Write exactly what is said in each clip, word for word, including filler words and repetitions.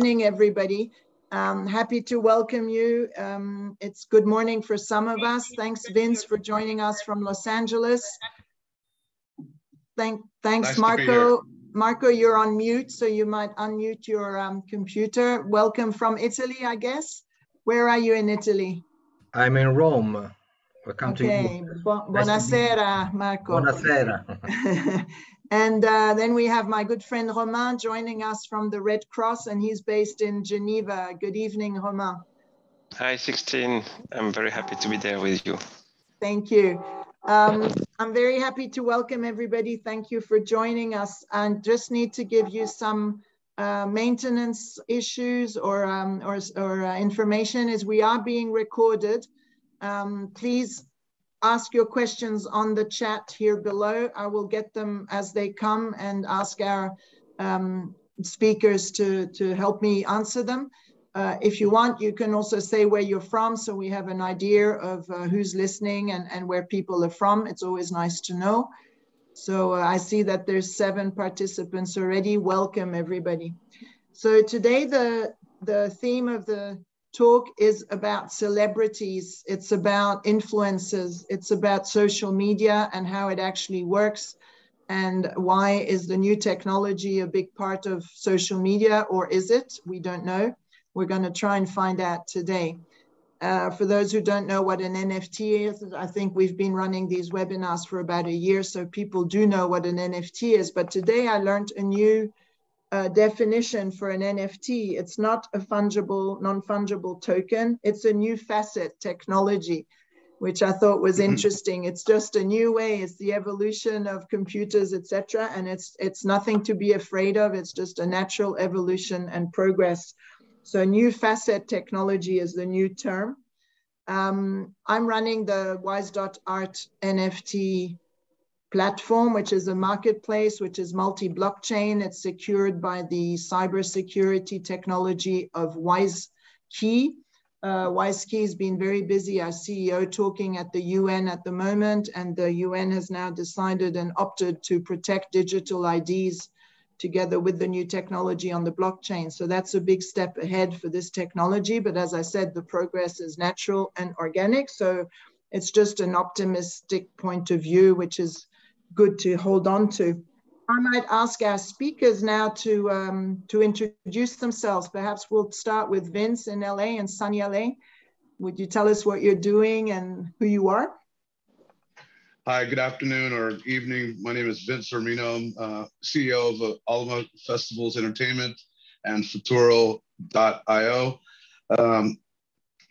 evening, everybody. Um, happy to welcome you. Um, it's good morning for some of us. Thanks, Vince, for joining us from Los Angeles. Thank, thanks, nice Marco. Marco, you're on mute, so you might unmute your um, computer. Welcome from Italy, I guess. Where are you in Italy? I'm in Rome. Welcome okay. to Bu Buonasera, Marco. Buonasera. And uh, then we have my good friend Romain joining us from the Red Cross, and he's based in Geneva. Good evening, Romain. Hi, Sixtine. I'm very happy to be there with you. Thank you. Um, I'm very happy to welcome everybody. Thank you for joining us. I just need to give you some uh, maintenance issues or, um, or, or uh, information, as we are being recorded. Um, please ask your questions on the chat here below. I will get them as they come and ask our um, speakers to, to help me answer them. Uh, if you want, you can also say where you're from, so we have an idea of uh, who's listening and, and where people are from. It's always nice to know. So uh, I see that there's seven participants already. Welcome, everybody. So today the, the theme of the talk is about celebrities. It's about influencers. It's about social media and how it actually works, and why is the new technology a big part of social media, or is it? We don't know. We're going to try and find out today. Uh, for those who don't know what an N F T is, I think we've been running these webinars for about a year, so people do know what an N F T is. But today I learned a new uh, definition for an N F T. It's not a fungible, non-fungible token. It's a new facet technology, which I thought was mm-hmm. interesting. It's just a new way. It's the evolution of computers, et cetera. And it's, it's nothing to be afraid of. It's just a natural evolution and progress. So new facet technology is the new term. Um, I'm running the Wise dot Art N F T platform, which is a marketplace, which is multi-blockchain. It's secured by the cybersecurity technology of WISeKey. Uh, WISeKey has been very busy, our C E O, talking at the U N at the moment, and the U N has now decided and opted to protect digital I Ds together with the new technology on the blockchain. So that's a big step ahead for this technology. But as I said, the progress is natural and organic. So it's just an optimistic point of view, which is good to hold on to. I might ask our speakers now to, um, to introduce themselves. Perhaps we'll start with Vince in L A and sunny L A. Would you tell us what you're doing and who you are? Hi, good afternoon or evening. My name is Vince Zermeno, uh, C E O of uh, Alma Festivals Entertainment and Futuro dot I O. Um,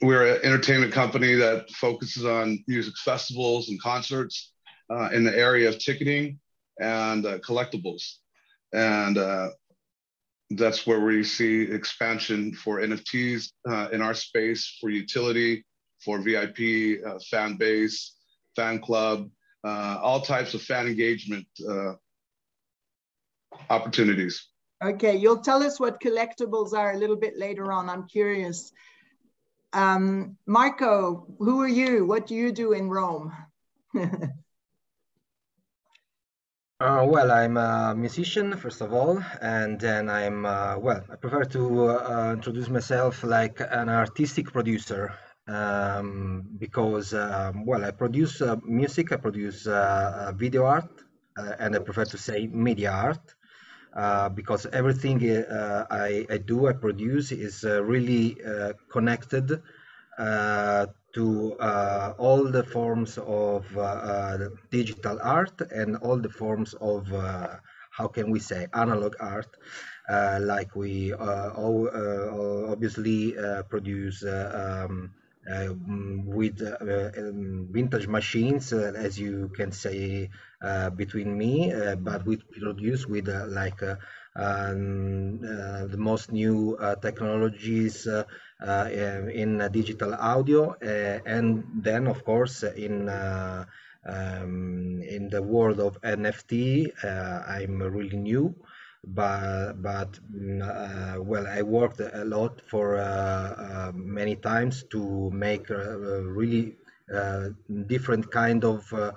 we're an entertainment company that focuses on music festivals and concerts uh, in the area of ticketing and uh, collectibles. And uh, that's where we see expansion for N F Ts uh, in our space, for utility, for V I P, uh, fan base, fan club, Uh, all types of fan engagement uh, opportunities. Okay, you'll tell us what collectibles are a little bit later on. I'm curious. Um, Marco, who are you? What do you do in Rome? uh, well, I'm a musician, first of all, and then I'm, uh, well, I prefer to uh, introduce myself like an artistic producer. Um, because, um, well, I produce uh, music, I produce uh, video art, uh, and I prefer to say media art, uh, because everything uh, I, I do, I produce, is uh, really uh, connected uh, to uh, all the forms of uh, uh, digital art and all the forms of, uh, how can we say, analog art. Uh, like we uh, all, uh, obviously uh, produce uh, um, Uh, with uh, um, vintage machines, uh, as you can say, uh, between me, uh, but we produce with uh, like uh, um, uh, the most new uh, technologies uh, uh, in uh, digital audio, uh, and then of course in uh, um, in the world of N F T, uh, I'm really new. But, but uh, well, I worked a lot for uh, uh, many times to make uh, really uh, different kind of uh,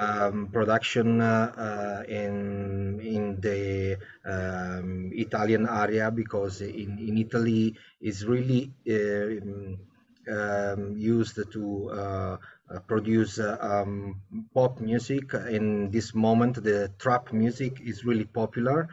um, production uh, uh, in in the um, Italian area, because in, in Italy is really uh, um, used to uh, produce uh, um, pop music. In this moment, the trap music is really popular,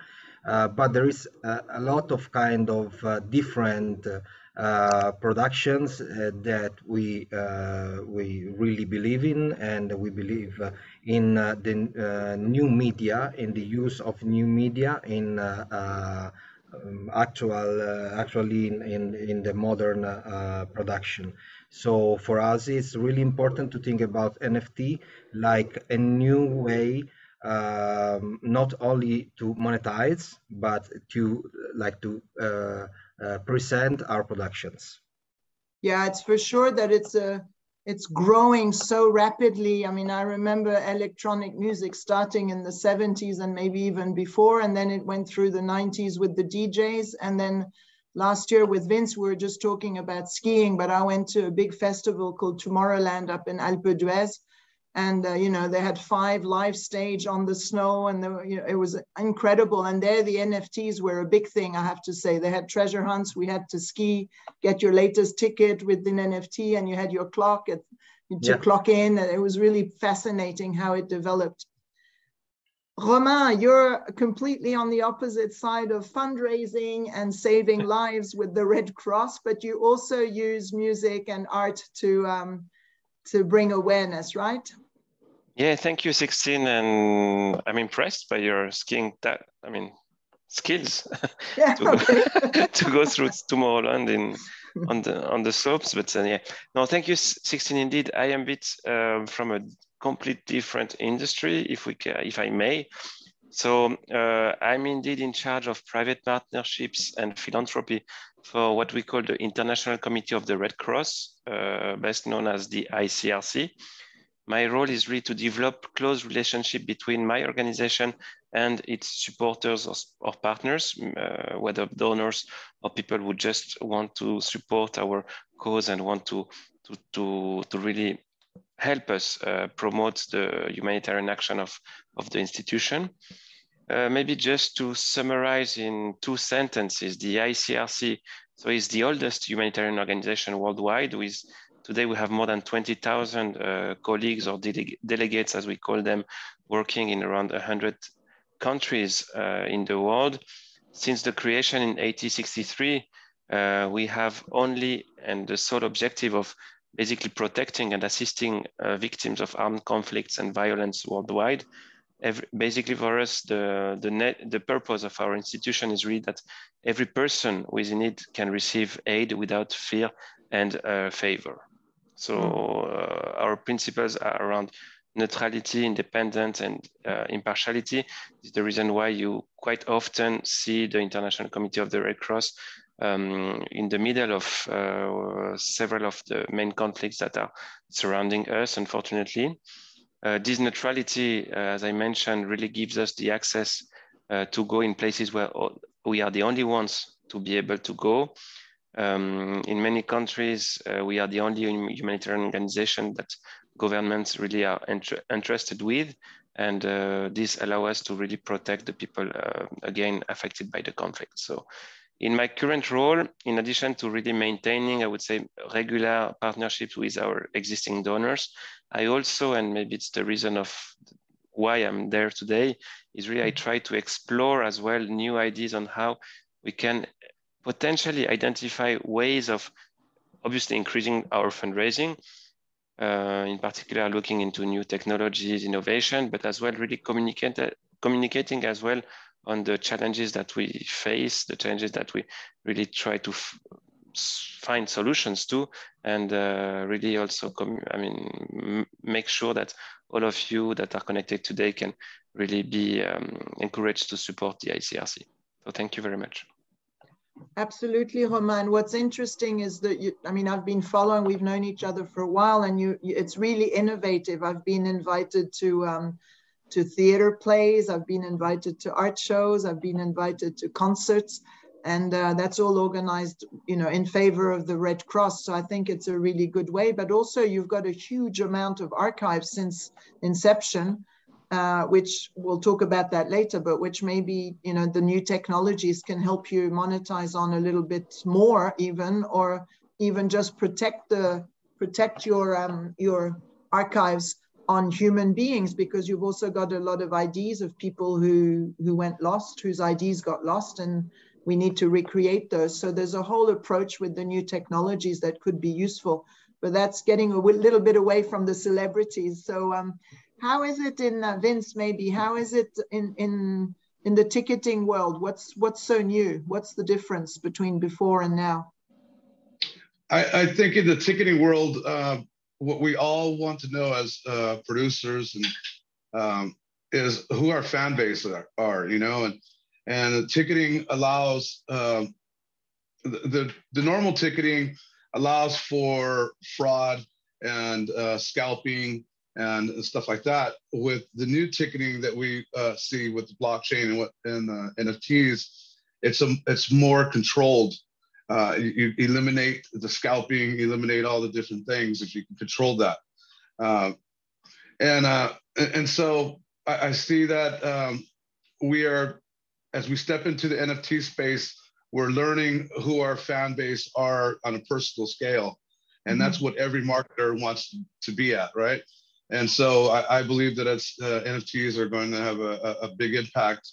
uh, but there is a, a lot of kind of uh, different uh, uh productions uh, that we uh we really believe in, and we believe uh, in uh, the uh, new media, in the use of new media in uh, uh um, actual uh, actually in, in in the modern uh production. So for us it's really important to think about N F T like a new way, um not only to monetize, but to like to uh Uh, present our productions. Yeah, it's for sure that it's a it's growing so rapidly. I mean, I remember electronic music starting in the seventies and maybe even before, and then it went through the nineties with the D Js, and then last year with Vince we were just talking about skiing, but I went to a big festival called Tomorrowland up in Alpe d'Huez, and uh, you know, they had five live stage on the snow, and the, you know, it was incredible. And there the N F Ts were a big thing, I have to say. They had treasure hunts, we had to ski, get your latest ticket with an N F T, and you had your clock at, to yeah. clock in. And it was really fascinating how it developed. Romain, you're completely on the opposite side of fundraising and saving lives with the Red Cross, but you also use music and art to, um, to bring awareness, right? Yeah, thank you, Sixtine, and I'm impressed by your skiing. That I mean, skills yeah, to, okay. to go through Tomorrowland in on the on the slopes. But uh, yeah, no, thank you, Sixtine. Indeed, I am a bit uh, from a complete different industry, if we can, if I may. So uh, I'm indeed in charge of private partnerships and philanthropy for what we call the International Committee of the Red Cross, uh, best known as the I C R C. My role is really to develop close relationship between my organization and its supporters or, or partners, uh, whether donors or people who just want to support our cause and want to, to, to, to really help us uh, promote the humanitarian action of, of the institution. Uh, maybe just to summarize in two sentences, the I C R C, so it's the oldest humanitarian organization worldwide. With, today we have more than twenty thousand uh, colleagues or dele delegates, as we call them, working in around one hundred countries uh, in the world. Since the creation in eighteen sixty-three, uh, we have only and the sole objective of basically protecting and assisting uh, victims of armed conflicts and violence worldwide. Every, basically for us, the, the, net, the purpose of our institution is really that every person who is in need can receive aid without fear and uh, favor. So uh, our principles are around neutrality, independence, and uh, impartiality. It's the reason why you quite often see the International Committee of the Red Cross Um, in the middle of uh, several of the main conflicts that are surrounding us, unfortunately. Uh, this neutrality, uh, as I mentioned, really gives us the access uh, to go in places where we are the only ones to be able to go. Um, in many countries, uh, we are the only humanitarian organization that governments really are inter- interested with, and uh, this allows us to really protect the people, uh, again, affected by the conflict. So, in my current role, in addition to really maintaining, I would say, regular partnerships with our existing donors, I also, and maybe it's the reason of why I'm there today, is really I try to explore as well new ideas on how we can potentially identify ways of obviously increasing our fundraising, uh, in particular looking into new technologies, innovation, but as well really communicate, communicating as well on the challenges that we face, the challenges that we really try to f find solutions to, and uh, really also, I mean, make sure that all of you that are connected today can really be um, encouraged to support the I C R C. So thank you very much. Absolutely, Romain. What's interesting is that you, I mean, I've been following, we've known each other for a while, and you, it's really innovative. I've been invited to, um, to theater plays, I've been invited to art shows, I've been invited to concerts, and uh, that's all organized, you know, in favor of the Red Cross. So I think it's a really good way, but also you've got a huge amount of archives since inception, uh, which we'll talk about that later, but which maybe, you know, the new technologies can help you monetize on a little bit more even, or even just protect the, protect your, um, your archives on human beings, because you've also got a lot of I Ds of people who, who went lost, whose I Ds got lost, and we need to recreate those. So there's a whole approach with the new technologies that could be useful, but that's getting a little bit away from the celebrities. So um, how is it in, uh, Vince, maybe, how is it in, in, in the ticketing world? What's, what's so new? What's the difference between before and now? I, I think in the ticketing world, uh, what we all want to know as uh, producers and um, is who our fan base are, are, you know, and and ticketing allows uh, the the normal ticketing allows for fraud and uh, scalping and stuff like that. With the new ticketing that we uh, see with the blockchain and what and uh, N F Ts, it's a, it's more controlled. Uh, you eliminate the scalping, eliminate all the different things if you can control that. Uh, and uh, and so I, I see that um, we are, as we step into the N F T space, we're learning who our fan base are on a personal scale. And mm-hmm. that's what every marketer wants to be at, right? And so I, I believe that it's, uh, N F Ts are going to have a, a big impact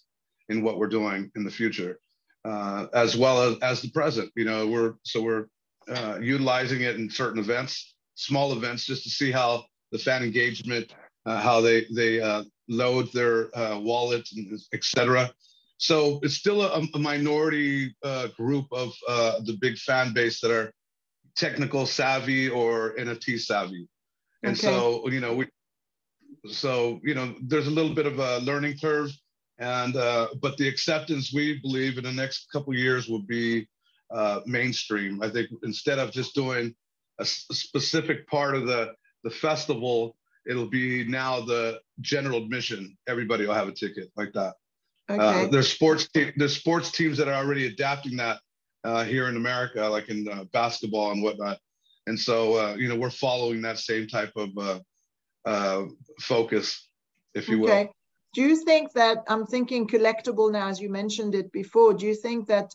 in what we're doing in the future. Uh, as well as, as the present, you know, we're so we're uh, utilizing it in certain events, small events, just to see how the fan engagement, uh, how they they uh, load their uh, wallets, and et cetera. So it's still a, a minority uh, group of uh, the big fan base that are technical savvy or N F T savvy, and okay. so you know we, so you know there's a little bit of a learning curve. And, uh, but the acceptance, we believe, in the next couple of years will be uh, mainstream. I think instead of just doing a, s a specific part of the, the festival, it'll be now the general admission. Everybody will have a ticket like that. Okay. Uh, there's, sports te there's sports teams that are already adapting that uh, here in America, like in uh, basketball and whatnot. And so, uh, you know, we're following that same type of uh, uh, focus, if you okay. will. Do you think that, I'm thinking collectible now, as you mentioned it before, do you think that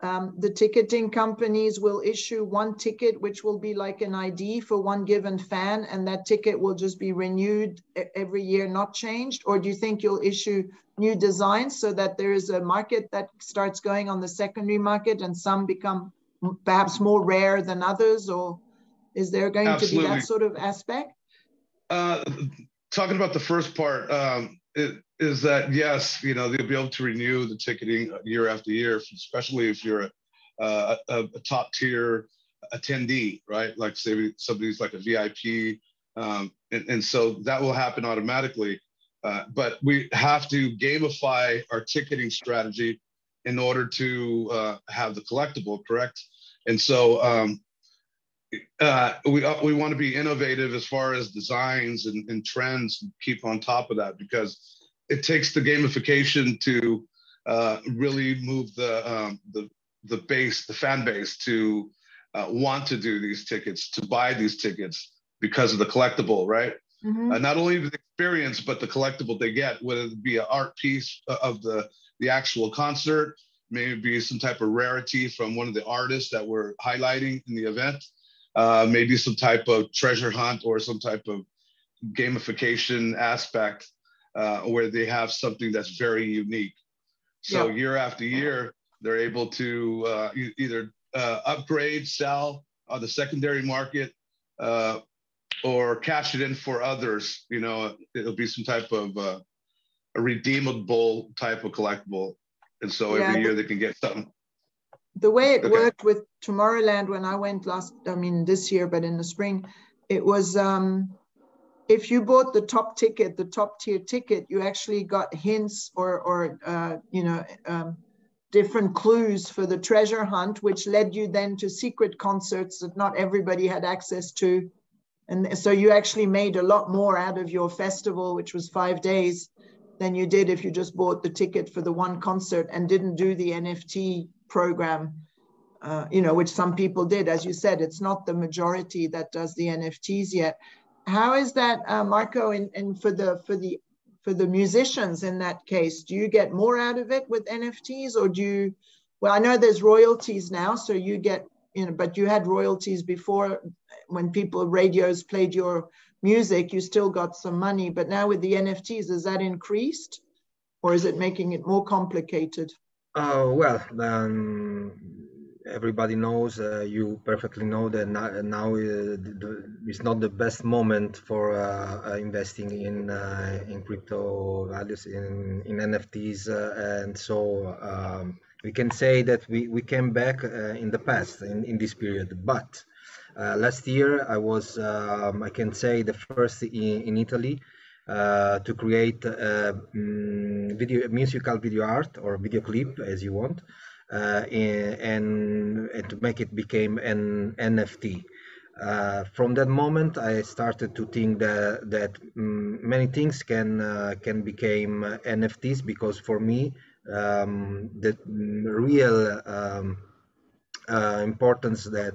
um, the ticketing companies will issue one ticket, which will be like an I D for one given fan, and that ticket will just be renewed every year, not changed? Or do you think you'll issue new designs so that there is a market that starts going on the secondary market and some become perhaps more rare than others? Or is there going Absolutely. To be that sort of aspect? Uh, talking about the first part, um, It is that, yes, you know, they'll be able to renew the ticketing year after year, especially if you're a, a, a top tier attendee, right? Like say somebody's like a V I P. Um, and, and so that will happen automatically. Uh, but we have to gamify our ticketing strategy in order to uh, have the collectible, correct? And so um, uh, we, we want to be innovative as far as designs and, and trends, and keep on top of that, because it takes the gamification to uh, really move the, um, the, the base, the fan base, to uh, want to do these tickets, to buy these tickets because of the collectible, right? Mm-hmm. uh, not only the experience, but the collectible they get, whether it be an art piece of the, the actual concert, maybe be some type of rarity from one of the artists that we're highlighting in the event. Uh, maybe some type of treasure hunt or some type of gamification aspect uh, where they have something that's very unique. So yeah. year after year, they're able to uh, e either uh, upgrade, sell on the secondary market, uh, or cash it in for others. You know, it'll be some type of uh, a redeemable type of collectible. And so yeah. every year they can get something. The way it okay. worked with Tomorrowland when I went last, I mean, this year, but in the spring, it was um, if you bought the top ticket, the top tier ticket, you actually got hints or, or uh, you know, um, different clues for the treasure hunt, which led you then to secret concerts that not everybody had access to. And so you actually made a lot more out of your festival, which was five days, than you did if you just bought the ticket for the one concert and didn't do the N F T program, uh, you know, which some people did. As you said, it's not the majority that does the N F Ts yet. How is that, uh, Marco, and for the for the for the musicians in that case? Do you get more out of it with N F Ts, or do you, well, I know there's royalties now, so you get, you know, but you had royalties before when people, radios played your music, you still got some money, but now with the N F Ts, is that increased or is it making it more complicated? Oh, well, um, everybody knows, uh, you perfectly know that now, now is not the best moment for uh, investing in uh, in crypto values, in, in N F Ts, uh, and so um, we can say that we, we came back uh, in the past, in, in this period, but Uh, last year, I was, um, I can say, the first in, in Italy uh, to create uh, video, musical video art or video clip, as you want, uh, and, and to make it became an N F T. Uh, from that moment, I started to think that, that um, many things can, uh, can become N F Ts, because for me, um, the real um, uh, importance that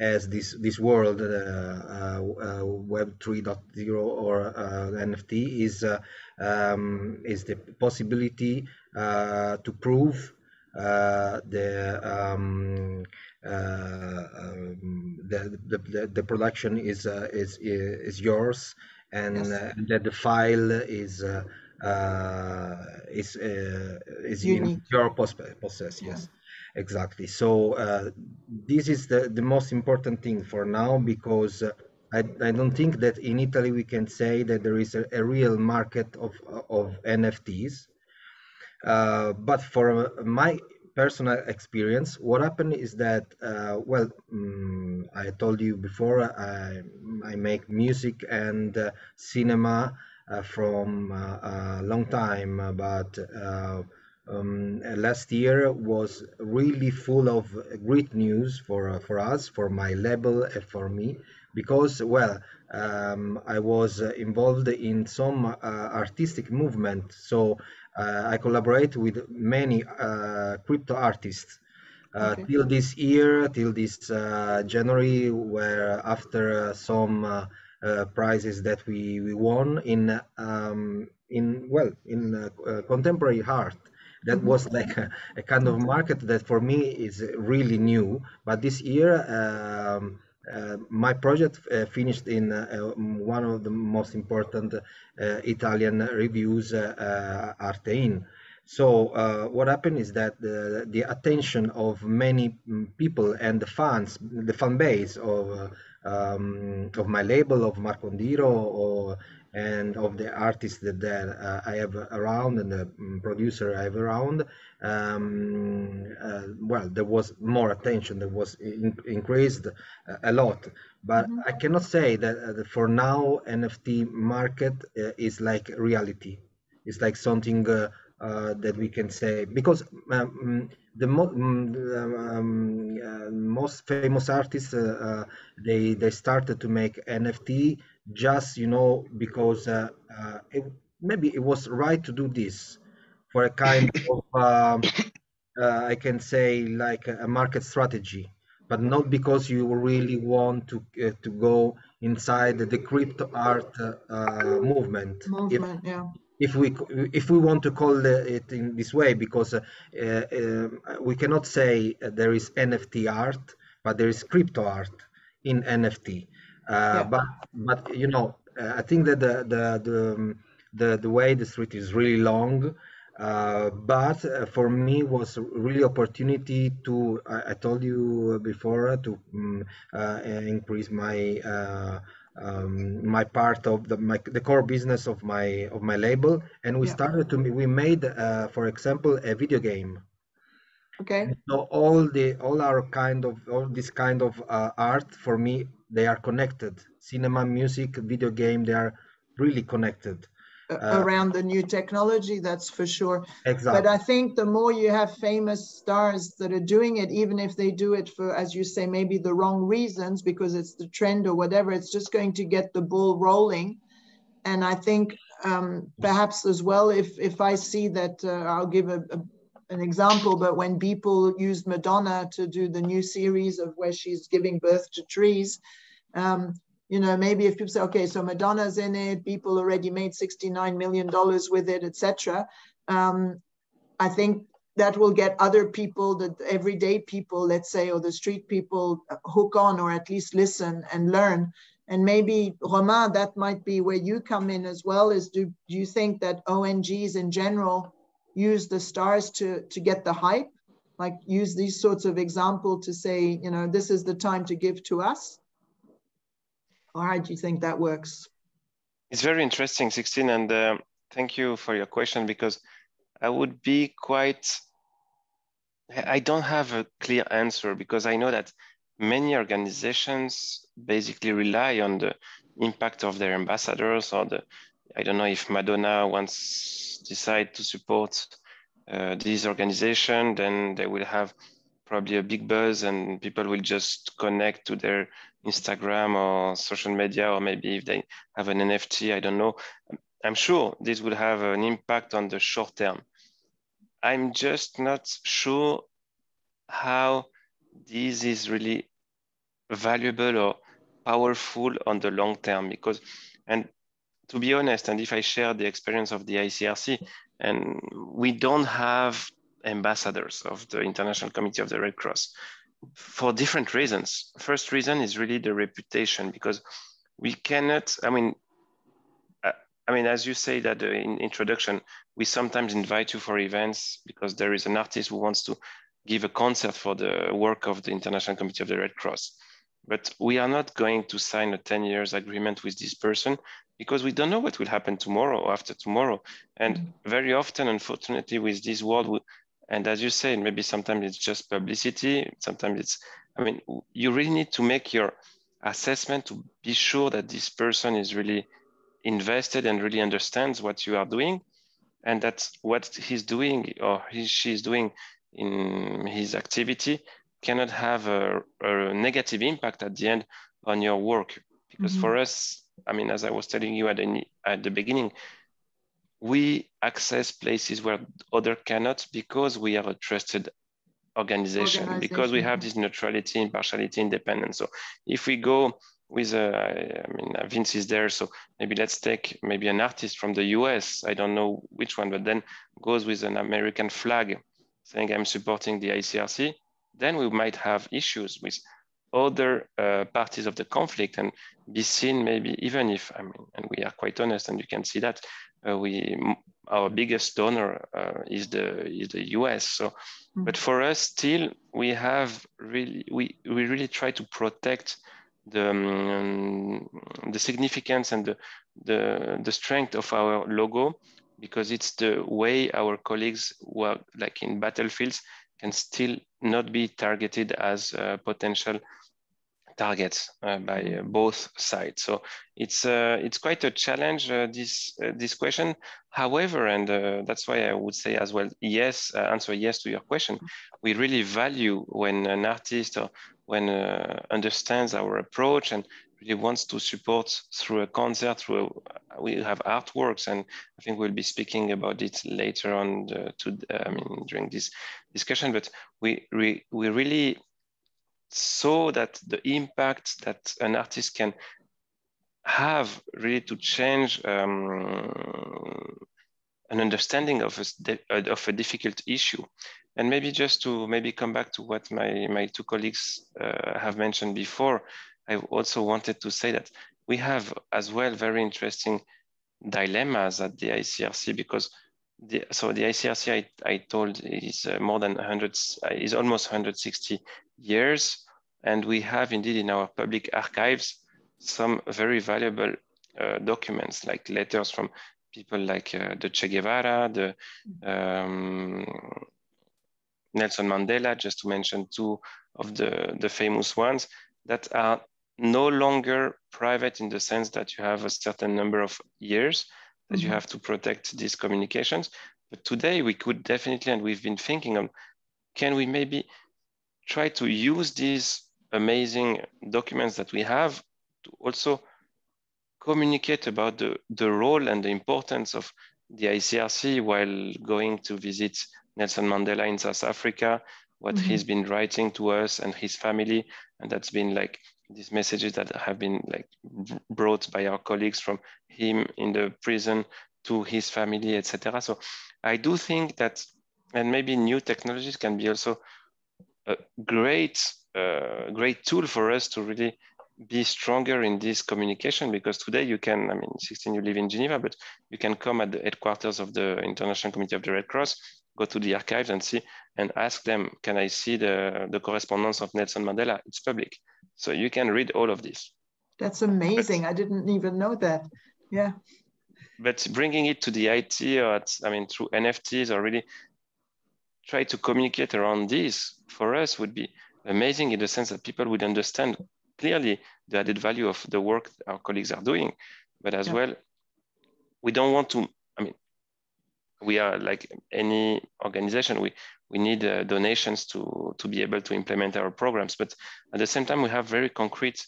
as this this world, uh, uh, uh, Web three point oh or uh, N F T is uh, um, is the possibility uh, to prove uh, the, um, uh, um, the, the the the production is uh, is is yours, and yes. uh, that the file is uh, uh, is uh, is unique. In your possess. Yes. Yeah. Exactly. So uh, this is the, the most important thing for now, because uh, I, I don't think that in Italy we can say that there is a, a real market of, of N F Ts. Uh, but for my personal experience, what happened is that, uh, well, um, I told you before, I, I make music and uh, cinema uh, from uh, a long time, but uh, Um, last year was really full of great news for uh, for us, for my label, and for me, because well, um, I was involved in some uh, artistic movement. So uh, I collaborate with many uh, crypto artists uh, okay. till this year, till this uh, January, where after uh, some uh, uh, prizes that we we won in um, in well in uh, uh, contemporary art. That was like a, a kind of market that for me is really new. But this year, um, uh, my project uh, finished in uh, one of the most important uh, Italian reviews, uh, uh, Artein. So uh, what happened is that the, the attention of many people and the fans, the fan base of uh, um, of my label, of Marcondiro, or and of the artists that, that uh, I have around and the producer I have around, um, uh, well, there was more attention, there was in, increased a lot. But mm-hmm. I cannot say that for now N F T market uh, is like reality. It's like something uh, uh, that we can say, because um, the mo um, uh, most famous artists, uh, uh, they, they started to make N F T just, you know, because uh, uh, it, maybe it was right to do this for a kind of, um, uh, I can say, like a market strategy, but not because you really want to uh, to go inside the crypto art uh, movement. Movement, if, yeah. If we if we want to call it in this way, because uh, uh, we cannot say there is N F T art, but there is crypto art in N F T. Uh, yeah. But but you know, uh, I think that the the the the, the way the street is really long. Uh, but uh, for me was really opportunity to I, I told you before to um, uh, increase my uh, um, my part of the my, the core business of my of my label, and we yeah. started to we made uh, for example a video game. Okay. So all the all our kind of all this kind of uh, art for me. They are connected. Cinema, music, video game, they are really connected. Uh, Around the new technology, that's for sure. Exactly. But I think the more you have famous stars that are doing it, even if they do it for, as you say, maybe the wrong reasons, because it's the trend or whatever, it's just going to get the ball rolling. And I think um, perhaps as well, if, if I see that, uh, I'll give a, a, an example, but when Beeple used Madonna to do the new series of where she's giving birth to trees, Um, you know, maybe if people say, okay, so Madonna's in it, people already made sixty-nine million dollars with it, et cetera. Um, I think that will get other people, the everyday people, let's say, or the street people, hook on, or at least listen and learn. And maybe, Romain, that might be where you come in as well, is do, do you think that O N Gs in general use the stars to, to get the hype? Like, use these sorts of examples to say, you know, this is the time to give to us? Or how do you think that works? It's very interesting, Sixtine, and uh, thank you for your question, because I would be quite, I don't have a clear answer, because I know that many organizations basically rely on the impact of their ambassadors, or the, I don't know if Madonna once decide to support uh, this organization, then they will have probably a big buzz and people will just connect to their Instagram or social media, or maybe if they have an N F T, I don't know. I'm sure this will have an impact on the short term. I'm just not sure how this is really valuable or powerful on the long term, because, and to be honest, and if I share the experience of the I C R C, and we don't have ambassadors of the International Committee of the Red Cross for different reasons. First reason is really the reputation, because we cannot, I mean, I mean, as you say that in introduction, we sometimes invite you for events because there is an artist who wants to give a concert for the work of the International Committee of the Red Cross. But we are not going to sign a ten years agreement with this person, because we don't know what will happen tomorrow or after tomorrow. And very often, unfortunately, with this world, and as you say, maybe sometimes it's just publicity, sometimes it's, I mean, you really need to make your assessment to be sure that this person is really invested and really understands what you are doing, and that what he's doing or he, she's doing in his activity cannot have a, a negative impact at the end on your work. Because mm-hmm. for us, I mean, as I was telling you at the, at the beginning, we access places where others cannot, because we are a trusted organization, organization. because we have this neutrality, impartiality, independence. So if we go with, a, I mean, Vince is there, so maybe let's take maybe an artist from the U S, I don't know which one, but then goes with an American flag saying I'm supporting the I C R C, then we might have issues with other uh, parties of the conflict, and be seen maybe, even if, I mean, and we are quite honest, and you can see that, uh, we, our biggest donor uh, is, the, is the U S. So, mm-hmm. but for us still, we have really, we, we really try to protect The, um, the significance and the, the the strength of our logo, because it's the way our colleagues who are like in battlefields can still not be targeted as uh, potential targets uh, by uh, both sides. So it's uh, it's quite a challenge, uh, this uh, this question. However, and uh, that's why I would say as well, yes, uh, answer yes to your question. We really value when an artist or when uh, understands our approach and really wants to support through a concert, through a, we have artworks, and I think we'll be speaking about it later on the, to, I mean, during this discussion, but we, we, we really saw that the impact that an artist can have really to change um, an understanding of a, of a difficult issue. And maybe just to maybe come back to what my, my two colleagues uh, have mentioned before, I also wanted to say that we have as well very interesting dilemmas at the I C R C, because the, so the I C R C, I, I told, is more than one hundred, is almost one hundred sixty years. And we have indeed in our public archives some very valuable uh, documents, like letters from people like uh, the Che Guevara, the um, Nelson Mandela, just to mention two of the, the famous ones, that are no longer private in the sense that you have a certain number of years that mm-hmm. you have to protect these communications. But today we could definitely, and we've been thinking on, can we maybe try to use these amazing documents that we have to also communicate about the, the role and the importance of the I C R C while going to visit Nelson Mandela in South Africa, what mm-hmm. he's been writing to us and his family, and that's been like these messages that have been like brought by our colleagues from him in the prison to his family, et cetera. So I do think that, and maybe new technologies can be also a great, uh, great tool for us to really be stronger in this communication, because today you can, I mean, Sixtine, you live in Geneva, but you can come at the headquarters of the International Committee of the Red Cross, go to the archives and see, and ask them, can I see the, the correspondence of Nelson Mandela? It's public. So you can read all of this. That's amazing. But, I didn't even know that. Yeah. But bringing it to the I T, or at, I mean, through N F Ts, or really try to communicate around this, for us would be amazing, in the sense that people would understand clearly the added value of the work our colleagues are doing. But as yeah. well, we don't want to, I mean, we are like any organization, we, we need uh, donations to, to be able to implement our programs. But at the same time, we have very concrete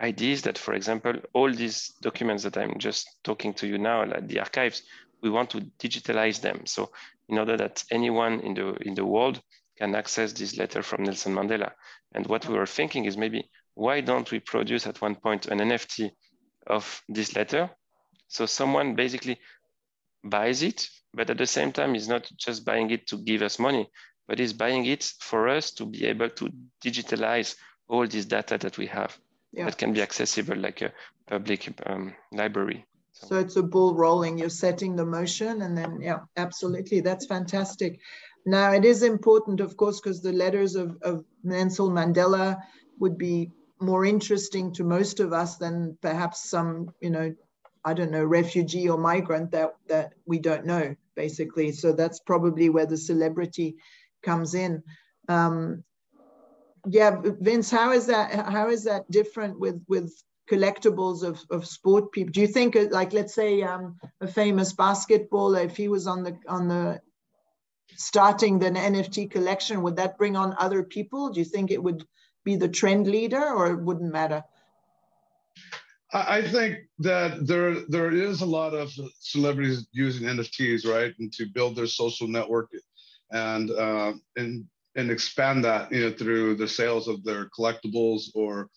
ideas that, for example, all these documents that I'm just talking to you now, like the archives, we want to digitalize them. So in order that anyone in the, in the world can access this letter from Nelson Mandela. And what we were thinking is maybe, why don't we produce at one point an N F T of this letter? So someone basically buys it, but at the same time is not just buying it to give us money, but is buying it for us to be able to digitalize all this data that we have yeah. that can be accessible like a public um, library. So. so it's a ball rolling, you're setting the motion and then, yeah, absolutely, that's fantastic. Now it is important, of course, because the letters of, of Nelson Mandela would be more interesting to most of us than perhaps some, you know, I don't know, refugee or migrant that, that we don't know, basically. So that's probably where the celebrity comes in. Um, yeah, Vince, how is that, how is that different with, with collectibles of, of sport people? Do you think, like, let's say um, a famous basketballer, if he was on the, on the starting the N F T collection, would that bring on other people? Do you think it would be the trend leader, or it wouldn't matter? I think that there, there is a lot of celebrities using N F Ts, right, and to build their social network and, uh, and, and expand that, you know, through the sales of their collectibles or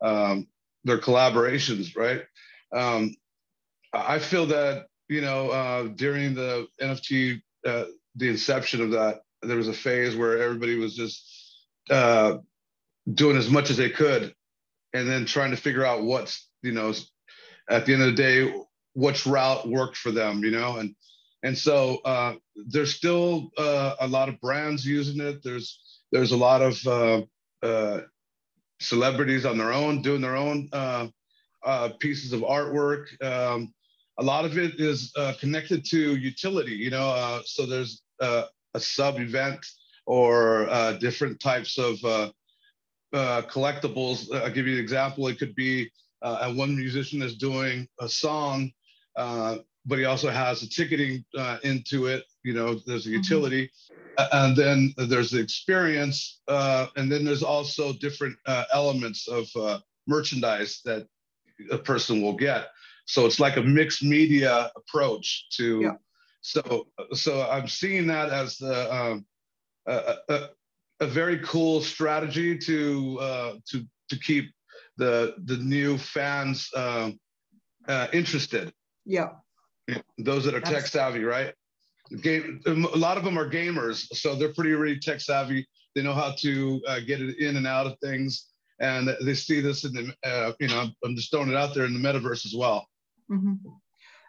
um, their collaborations, right? Um, I feel that, you know, uh, during the N F T, uh, the inception of that, there was a phase where everybody was just uh, doing as much as they could and then trying to figure out what's, you know, at the end of the day, which route worked for them, you know? And and so uh, there's still uh, a lot of brands using it. There's there's a lot of uh, uh, celebrities on their own, doing their own uh, uh, pieces of artwork. Um, a lot of it is uh, connected to utility, you know? Uh, so there's uh, a sub-event or uh, different types of uh, uh, collectibles. I'll give you an example. It could be, Uh, and one musician is doing a song, uh, but he also has a ticketing uh, into it. You know, there's a utility, mm-hmm. uh, and then there's the experience, uh, and then there's also different uh, elements of uh, merchandise that a person will get. So it's like a mixed media approach to. Yeah. So, so I'm seeing that as the, um, a, a a very cool strategy to uh, to to keep the the new fans uh, uh, interested. Yeah. Those that are That's... tech savvy, right? Game, a lot of them are gamers, so they're pretty really tech savvy. They know how to uh, get it in and out of things, and they see this in the uh, you know, I'm just throwing it out there in the metaverse as well. Mm-hmm.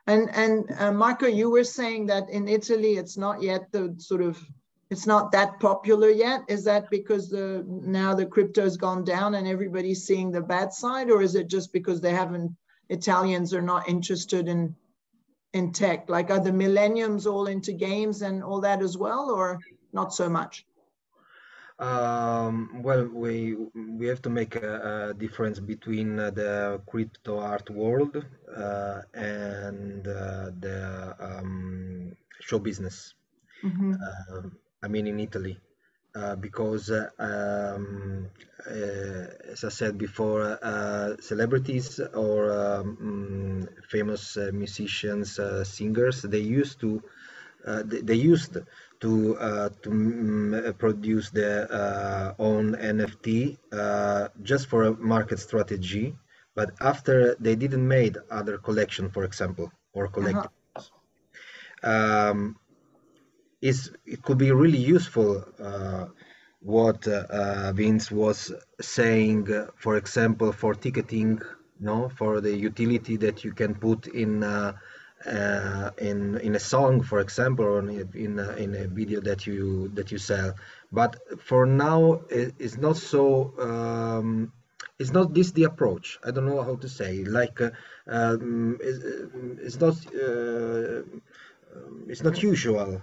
And and uh, Marco, you were saying that in Italy it's not yet the sort of. It's not that popular yet. Is that because the now the crypto's gone down and everybody's seeing the bad side, or is it just because they haven't? Italians are not interested in in tech. Like, are the millenniums all into games and all that as well, or not so much? Um, well, we we have to make a, a difference between the crypto art world uh, and uh, the um, show business. Mm-hmm. uh, I mean, in Italy, uh, because, uh, um, uh, as I said before, uh, celebrities or um, famous musicians, uh, singers, they used to, uh, they, they used to uh, to um, produce their uh, own N F T uh, just for a market strategy, but after they didn't made other collection, for example, or collectibles. Uh-huh. um, it's, it could be really useful uh, what uh, uh, Vince was saying, uh, for example, for ticketing, no, for the utility that you can put in uh, uh in in a song, for example, or in in a, in a video that you that you sell. But for now it, it's not so um it's not this the approach. I don't know how to say, like uh, um it's, it's not uh, it's not usual.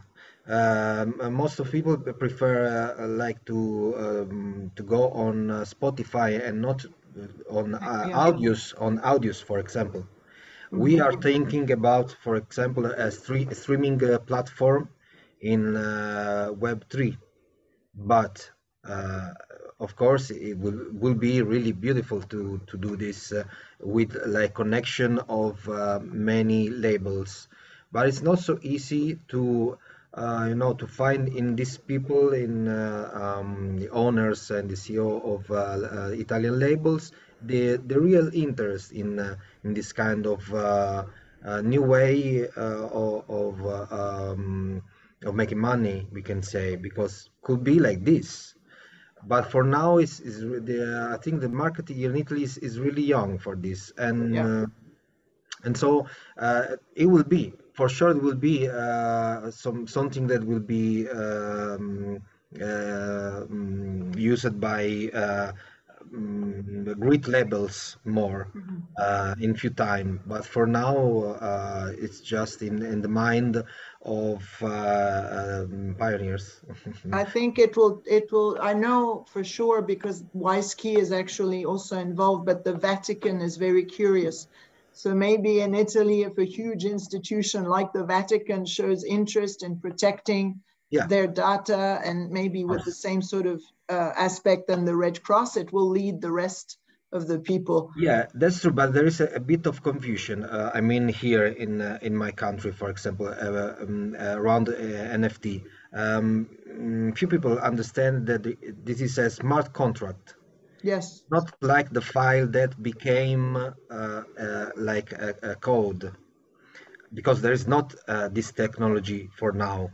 Um, most of people prefer uh, like to um, to go on uh, Spotify and not on uh, audios on audios for example. We are thinking about, for example, a stream, streaming uh, platform in uh, Web three, but uh, of course it will, will be really beautiful to, to do this uh, with like connection of uh, many labels, but it's not so easy to uh, you know to find in these people, in uh, um, the owners and the C E O of uh, uh, Italian labels, the the real interest in uh, in this kind of uh, uh, new way uh, of uh, um, of making money, we can say, because could be like this. But for now, is is the uh, I think the market in Italy is, is really young for this, and yeah. uh, and so uh, it will be for sure. It will be uh, some something that will be um, uh, used by. Uh, Great labels more uh, in few time, but for now uh, it's just in, in the mind of uh, um, pioneers. I think it will. It will. I know for sure because WISeKey is actually also involved, but the Vatican is very curious. So maybe in Italy, if a huge institution like the Vatican shows interest in protecting. Yeah. Their data, and maybe with the same sort of uh, aspect than the Red Cross, it will lead the rest of the people. Yeah, that's true, but there is a, a bit of confusion. Uh, I mean, here in uh, in my country, for example, uh, um, around uh, N F T, um, few people understand that this is a smart contract. Yes. Not like the file that became uh, uh, like a, a code, because there is not uh, this technology for now.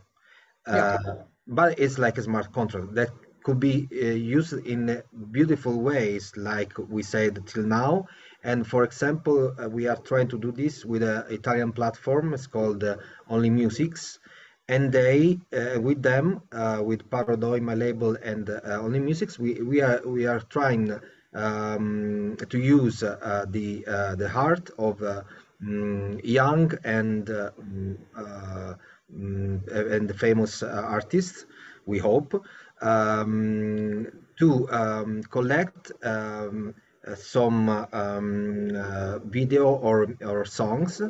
Uh, yeah. But it's like a smart contract that could be uh, used in beautiful ways, like we said till now. And for example, uh, we are trying to do this with an Italian platform. It's called uh, Only Musics, and they, uh, with them, uh, with Parodoy, my label, and uh, Only Musics, we we are we are trying um, to use uh, the uh, the heart of uh, young and. Uh, uh, and the famous uh, artists, we hope, um, to um, collect um, uh, some uh, um, uh, video or, or songs,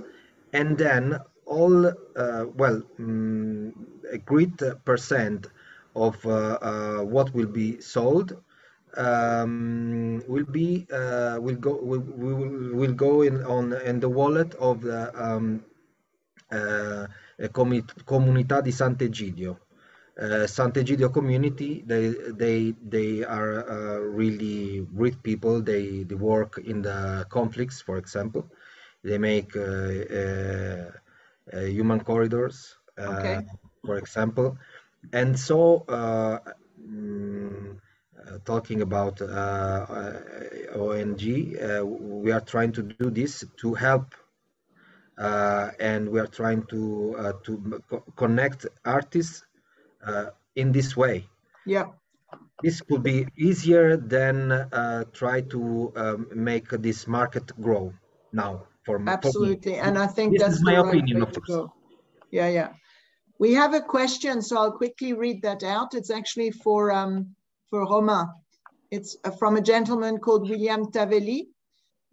and then all, uh, well, um, a great percent of uh, uh, what will be sold um, will be, uh, will go, will, will, will go in, on, in the wallet of the um, uh, Comunità di Sant'Egidio, uh, Sant'Egidio community. They they they are uh, really great people. They they work in the conflicts, for example. They make uh, uh, uh, human corridors, uh, okay. for example. And so, uh, um, uh, talking about uh, uh, O N G, uh, we are trying to do this to help. Uh, and we are trying to uh, to co connect artists uh, in this way. Yeah, this could be easier than uh, try to um, make this market grow now. For absolutely, and I think this that's is my right opinion, of course. Yeah, yeah. We have a question, so I'll quickly read that out. It's actually for um, for Romain. It's from a gentleman called William Tavelli.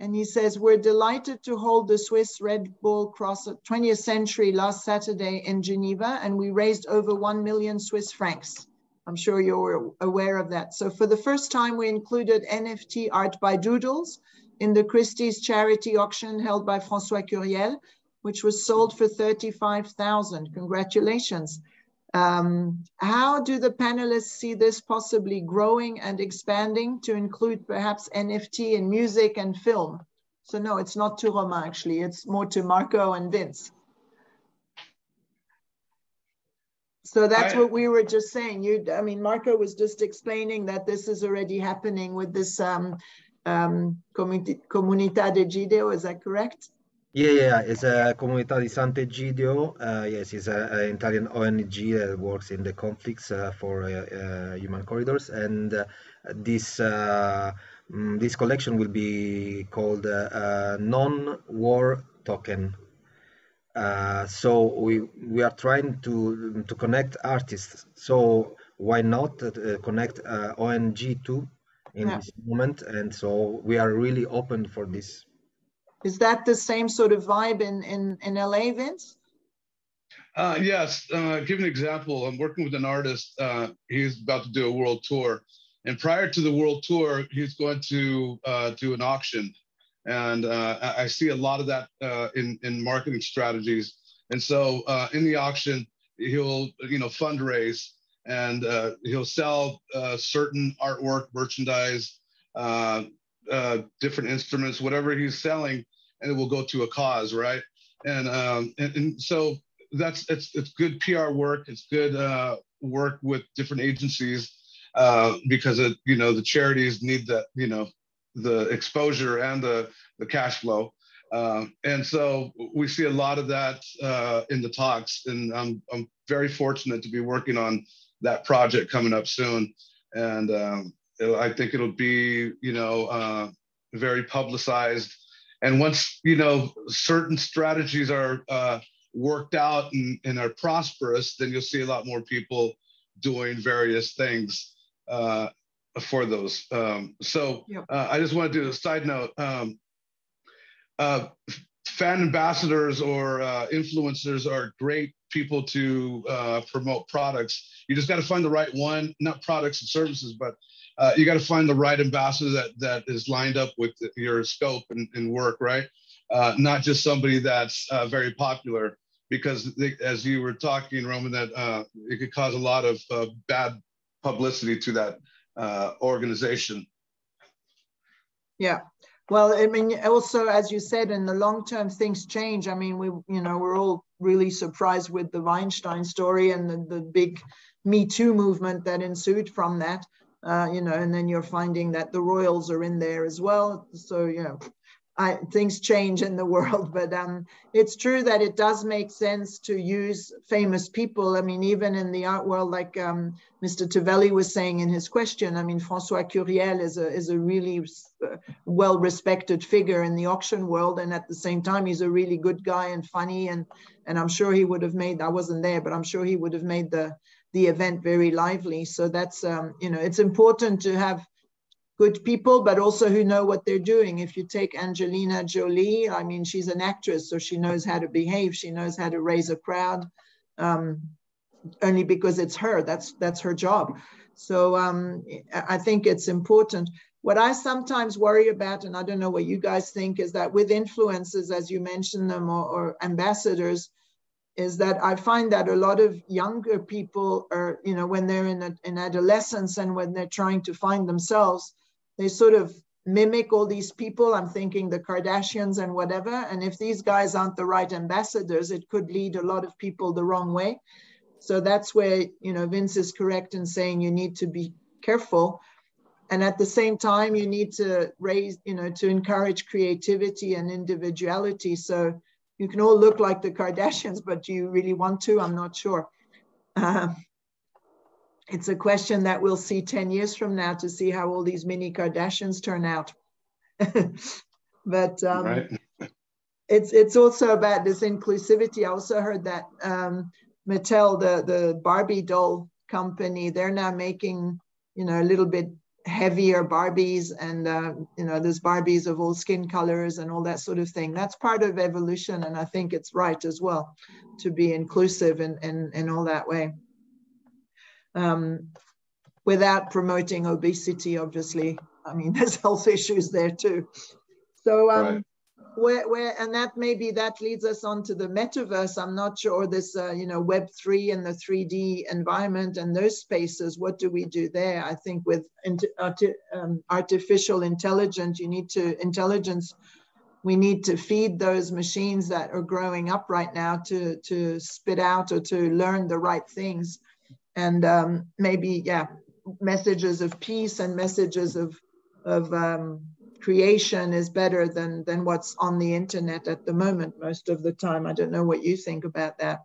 And he says, we're delighted to hold the Swiss Red Bull Cross twentieth Century last Saturday in Geneva, and we raised over one million Swiss francs. I'm sure you're aware of that. So for the first time, we included N F T art by Doodles in the Christie's charity auction held by François Curiel, which was sold for thirty-five thousand. Congratulations. Um, how do the panelists see this possibly growing and expanding to include perhaps N F T in music and film? So no, it's not to Romain actually, it's more to Marco and Vince. So that's I, what we were just saying. You, I mean, Marco was just explaining that this is already happening with this um, um, Comunità di Sant'Egidio, is that correct? Yeah, yeah, it's a Comunità di Sant'Egidio. Uh, yes, it's an Italian O N G that works in the conflicts uh, for uh, uh, human corridors, and uh, this uh, mm, this collection will be called uh, uh, non-war token. Uh, so we we are trying to to connect artists. So why not uh, connect uh, O N G too in yeah. this moment? And so we are really open for this. Is that the same sort of vibe in in in L A, Vince? Uh, yes. Uh, give an example. I'm working with an artist. Uh, he's about to do a world tour, and prior to the world tour, he's going to uh, do an auction. And uh, I see a lot of that uh, in, in marketing strategies. And so uh, in the auction, he'll you know fundraise, and uh, he'll sell uh, certain artwork, merchandise, uh, uh, different instruments, whatever he's selling, and it will go to a cause, right? And um, and, and so that's it's it's good P R work. It's good uh, work with different agencies uh, because it, you know the charities need that you know. the exposure and the, the cash flow. Um, and so we see a lot of that uh, in the talks, and I'm, I'm very fortunate to be working on that project coming up soon. And um, it, I think it'll be, you know, uh, very publicized. And once, you know, certain strategies are uh, worked out and, and are prosperous, then you'll see a lot more people doing various things uh, for those. Um, so yep. uh, I just want to do a side note. Um, uh, fan ambassadors or uh, influencers are great people to uh, promote products. You just got to find the right one, not products and services, but uh, you got to find the right ambassador that, that is lined up with your scope and, and work, right? Uh, not just somebody that's uh, very popular, because they, as you were talking, Roman, that uh, it could cause a lot of uh, bad publicity to that uh organization. Yeah, well, I mean, also, as you said, in the long term things change. I mean, we you know we're all really surprised with the Weinstein story and the, the big Me Too movement that ensued from that, uh you know and then you're finding that the royals are in there as well, so you know I, things change in the world, but um, it's true that it does make sense to use famous people. I mean, even in the art world, like um, Mister Tavelli was saying in his question, I mean, François Curiel is a, is a really well-respected figure in the auction world. And at the same time, he's a really good guy and funny. And, and I'm sure he would have made, I wasn't there, but I'm sure he would have made the, the event very lively. So that's, um, you know, it's important to have good people, but also who know what they're doing. If you take Angelina Jolie, I mean, she's an actress, so she knows how to behave. She knows how to raise a crowd, um, only because it's her. That's that's her job. So um, I think it's important. What I sometimes worry about, and I don't know what you guys think, is that with influencers, as you mentioned them, or, or ambassadors, is that I find that a lot of younger people are, you know, when they're in, a, in adolescence and when they're trying to find themselves, they sort of mimic all these people. I'm thinking the Kardashians and whatever. And if these guys aren't the right ambassadors, it could lead a lot of people the wrong way. So that's where, you know, Vince is correct in saying you need to be careful. And at the same time, you need to raise, you know, to encourage creativity and individuality. So you can all look like the Kardashians, but do you really want to? I'm not sure. Um, It's a question that we'll see ten years from now to see how all these mini Kardashians turn out. But um, right. it's it's also about this inclusivity. I also heard that um, Mattel, the, the Barbie doll company, they're now making, you know, a little bit heavier Barbies, and, uh, you know, there's Barbies of all skin colors and all that sort of thing. That's part of evolution. And I think it's right as well to be inclusive in, in, in all that way. Um, without promoting obesity, obviously. I mean, there's health issues there too. So um, right. where, where, and that maybe that leads us on to the metaverse. I'm not sure this, uh, you know, Web three and the three D environment and those spaces, what do we do there? I think with arti um, artificial intelligence, you need to, intelligence, we need to feed those machines that are growing up right now to, to spit out or to learn the right things. And um, maybe, yeah, messages of peace and messages of, of um, creation is better than, than what's on the internet at the moment, most of the time. I don't know what you think about that.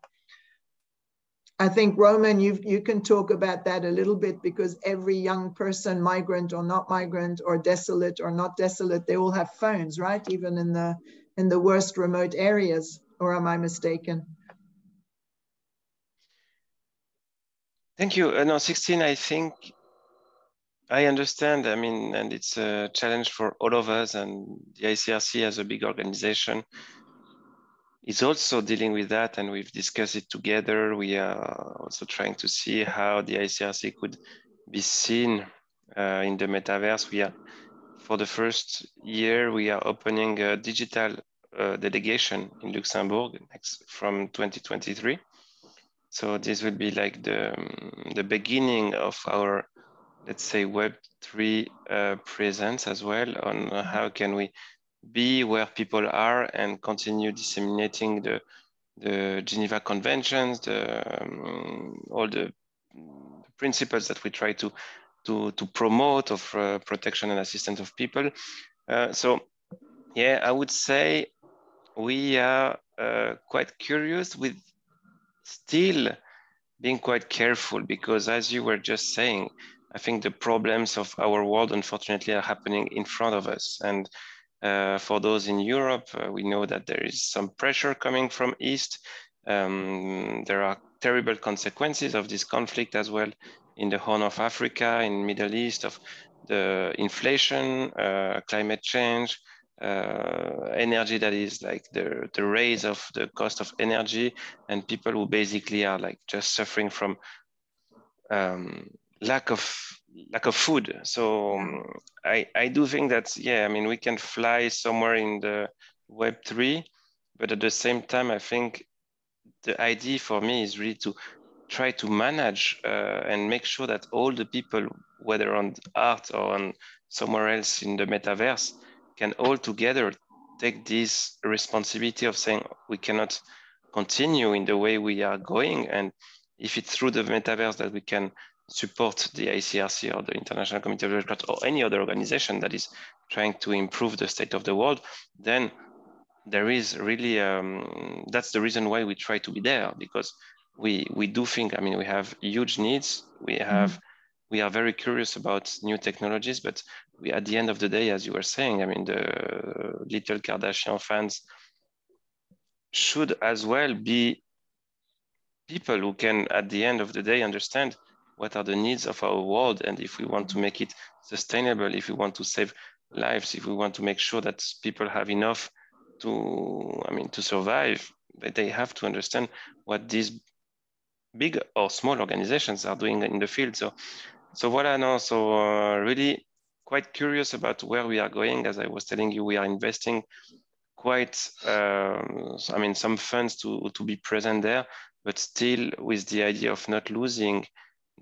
I think, Roman, you you can talk about that a little bit, because every young person, migrant or not migrant, or desolate or not desolate, they all have phones, right? Even in the, in the worst remote areas, or am I mistaken? Thank you. Uh, no, Sixtine, I think I understand. I mean, and it's a challenge for all of us, and the I C R C as a big organization is also dealing with that, and we've discussed it together. We are also trying to see how the I C R C could be seen uh, in the metaverse. We are, for the first year, we are opening a digital uh, delegation in Luxembourg next, from twenty twenty-three. So this will be like the, um, the beginning of our, let's say, Web three uh, presence as well, on how can we be where people are and continue disseminating the, the Geneva Conventions, the, um, all the principles that we try to, to, to promote of uh, protection and assistance of people. Uh, so, yeah, I would say we are uh, quite curious with still being quite careful, because as you were just saying, I think the problems of our world, unfortunately, are happening in front of us. And uh, for those in Europe, uh, we know that there is some pressure coming from East. Um, there are terrible consequences of this conflict as well in the Horn of Africa, in Middle East, of the inflation, uh, climate change, uh, energy that is like the, the raise of the cost of energy, and people who basically are like just suffering from um, lack of lack of food. So um, I, I do think that, yeah, I mean, we can fly somewhere in the Web three, but at the same time, I think the idea for me is really to try to manage uh, and make sure that all the people, whether on art or on somewhere else in the metaverse, can all together take this responsibility of saying, we cannot continue in the way we are going. And if it's through the metaverse that we can support the I C R C or the International Committee of the Red Cross or any other organization that is trying to improve the state of the world, then there is really, um, that's the reason why we try to be there, because we we do think, I mean, we have huge needs. We have, mm-hmm. we are very curious about new technologies, but we, at the end of the day, as you were saying, I mean, the little Kardashian fans should as well be people who can, at the end of the day, understand what are the needs of our world. And if we want to make it sustainable, if we want to save lives, if we want to make sure that people have enough to, I mean, to survive, they have to understand what these big or small organizations are doing in the field. So, so what I'm also uh, really quite curious about where we are going. As I was telling you, we are investing quite, um, I mean, some funds to, to be present there, but still with the idea of not losing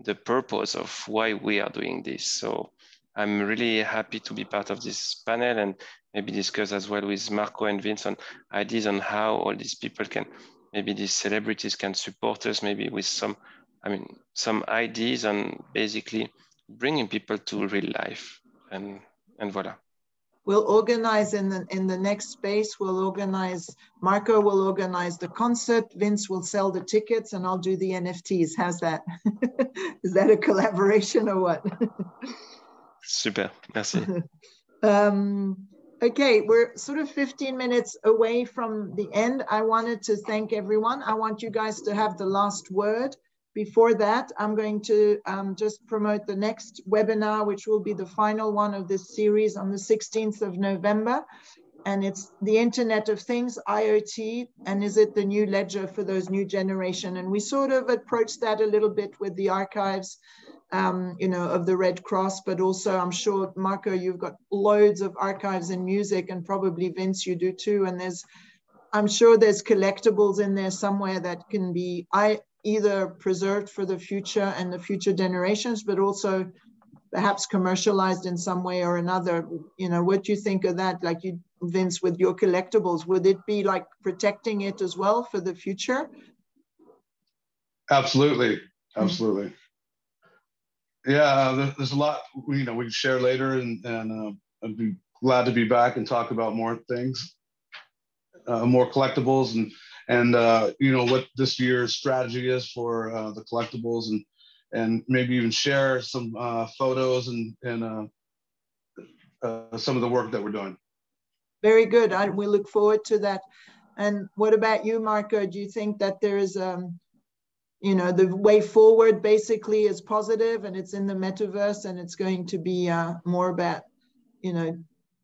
the purpose of why we are doing this. So I'm really happy to be part of this panel and maybe discuss as well with Marco and Vince on ideas on how all these people can, maybe these celebrities can support us, maybe with some, I mean, some ideas on basically bringing people to real life, and, and voila. We'll organize in the, in the next space, we'll organize, Marco will organize the concert, Vince will sell the tickets, and I'll do the N F Ts. How's that? Is that a collaboration or what? Super, merci. um, okay, we're sort of fifteen minutes away from the end. I wanted to thank everyone. I want you guys to have the last word. Before that, I'm going to um, just promote the next webinar, which will be the final one of this series on the sixteenth of November. And it's the Internet of Things, I O T, and is it the new ledger for those new generation? And we sort of approached that a little bit with the archives um, you know, of the Red Cross, but also I'm sure, Marco, you've got loads of archives in music, and probably Vince, you do too. And there's, I'm sure there's collectibles in there somewhere that can be I, either preserved for the future and the future generations, but also perhaps commercialized in some way or another. You know, what do you think of that? Like you, Vince, with your collectibles, would it be like protecting it as well for the future? Absolutely. Absolutely. Yeah, there's a lot, you know, we can share later, and, and uh, I'd be glad to be back and talk about more things, uh, more collectibles, and, and uh, you know, what this year's strategy is for uh, the collectibles, and, and maybe even share some uh, photos and, and uh, uh, some of the work that we're doing. Very good. I, we look forward to that. And what about you, Marco? Do you think that there is... Um, you know, the way forward basically is positive, and it's in the metaverse, and it's going to be uh, more about, you know,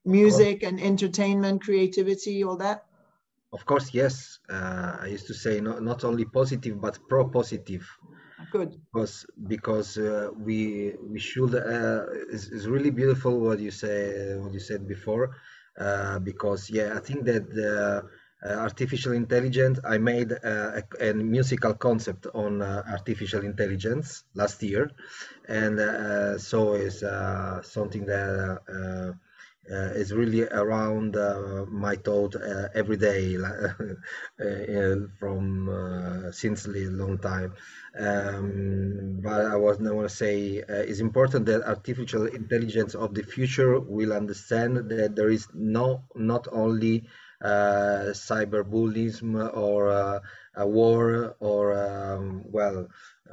music and entertainment, creativity, all that? Of course, yes. Uh, I used to say not, not only positive, but pro-positive. Good. Because, because uh, we we should, uh, it's, it's really beautiful what you say, what you said before, uh, because, yeah, I think that the, Uh, artificial intelligence, I made uh, a, a musical concept on uh, artificial intelligence last year, and uh, so is uh, something that uh, uh, is really around uh, my thought uh, every day uh, from uh, since a long time. Um, but I was I want to say uh, it's important that artificial intelligence of the future will understand that there is no not only Uh, cyberbullying or uh, a war or um, well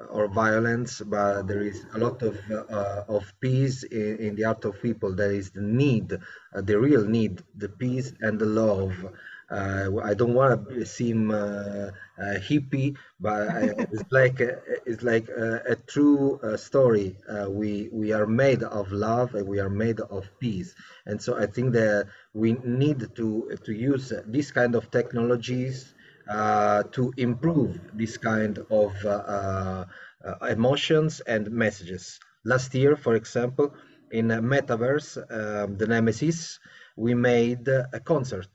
or violence, but there is a lot of uh, of peace in, in the heart of people. There is the need, uh, the real need, the peace and the love. Uh, I don't want to seem uh, uh, hippie, but I, it's like a, it's like a, a true uh, story. Uh, we we are made of love, and we are made of peace, and so I think that we need to to use this kind of technologies uh, to improve this kind of uh, uh, emotions and messages. Last year, for example, in a metaverse, um, the Nemesis, we made a concert.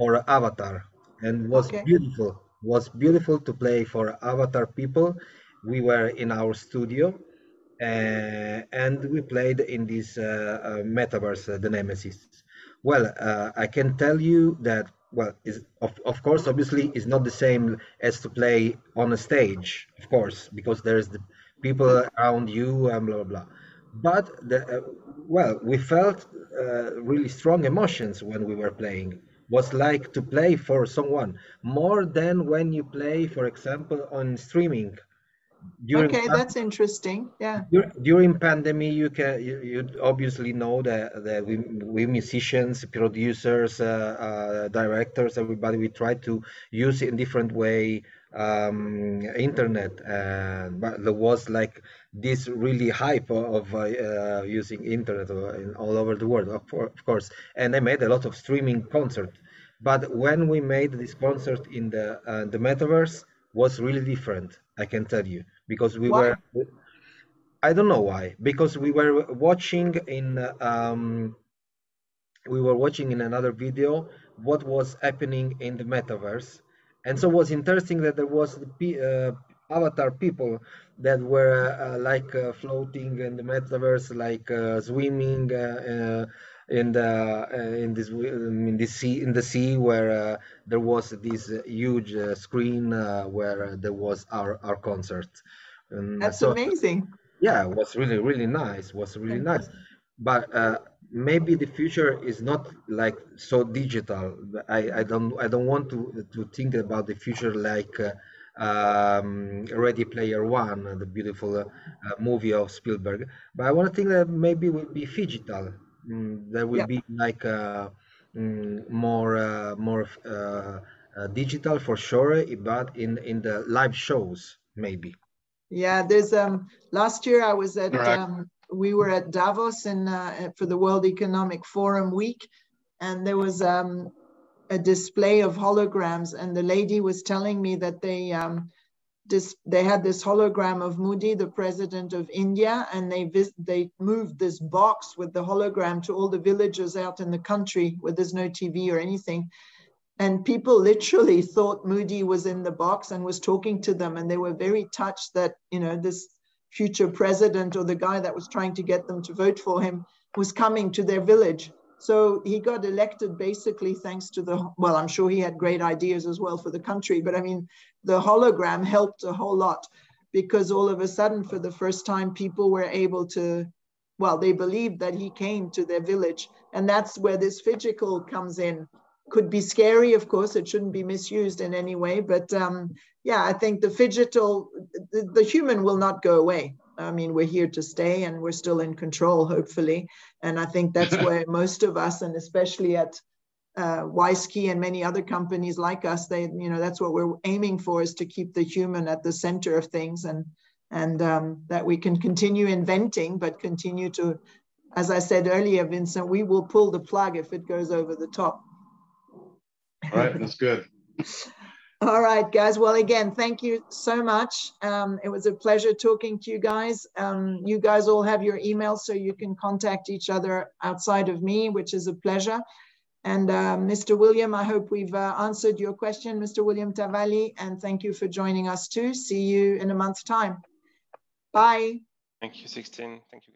Or Avatar, and was okay. beautiful was beautiful to play for Avatar people. We were in our studio uh, and we played in this uh, uh, metaverse, uh, the Nemesis. Well, uh, I can tell you that, well, of, of course, obviously it's not the same as to play on a stage, of course, because there's the people around you and blah blah, blah. But the, uh, well, we felt uh, really strong emotions when we were playing. Was like to play for someone, more than when you play, for example, on streaming. During okay, that's interesting. Yeah. During, during pandemic, you can you, you obviously know that, that we, we musicians, producers, uh, uh, directors, everybody, we try to use in different way um, internet. Uh, but there was like this really hype of uh, using internet all over the world, of course. And I made a lot of streaming concerts. But when we made this concert in the uh, the metaverse, was really different. I can tell you, because we why? were, I don't know why, because we were watching in, um, we were watching in another video what was happening in the metaverse, and so it was interesting that there was the uh, avatar people that were uh, like uh, floating in the metaverse, like uh, swimming uh, uh, in the uh, in this in the sea in the sea where uh, there was this huge uh, screen uh, where there was our our concert. Um, That's so, amazing. Yeah, it was really really nice. It was really nice, but uh, maybe the future is not like so digital. I I don't I don't want to to think about the future like. Uh, um Ready Player One, the beautiful uh, movie of Spielberg, but I want to think that maybe will be digital. Mm, there will yeah. be like uh, mm, more uh, more uh, uh, digital for sure, but in in the live shows maybe. Yeah, there's um last year I was at right. um we were at Davos and uh, for the World Economic Forum week, and there was um a display of holograms, and the lady was telling me that they um, this, they had this hologram of Modi, the president of India, and they vis they moved this box with the hologram to all the villages out in the country where there's no T V or anything. And people literally thought Modi was in the box and was talking to them. And they were very touched that, you know, this future president or the guy that was trying to get them to vote for him was coming to their village. So he got elected basically thanks to the, well, I'm sure he had great ideas as well for the country, but I mean, the hologram helped a whole lot because all of a sudden, for the first time, people were able to, well, they believed that he came to their village. And that's where this phygital comes in. Could be scary, of course, it shouldn't be misused in any way, but um, yeah, I think the phygital, the, the human will not go away. I mean, we're here to stay and we're still in control, hopefully. And I think that's where most of us, and especially at uh, WISeKey and many other companies like us, they, you know, that's what we're aiming for, is to keep the human at the center of things, and, and um, that we can continue inventing, but continue to, as I said earlier, Vincent, we will pull the plug if it goes over the top. All right, that's good. All right, guys. Well, again, thank you so much. Um, it was a pleasure talking to you guys. Um, you guys all have your emails, so you can contact each other outside of me, which is a pleasure. And uh, Mister William, I hope we've uh, answered your question, Mister William Tavalli, and thank you for joining us too. See you in a month's time. Bye. Thank you, Sixtine. Thank you.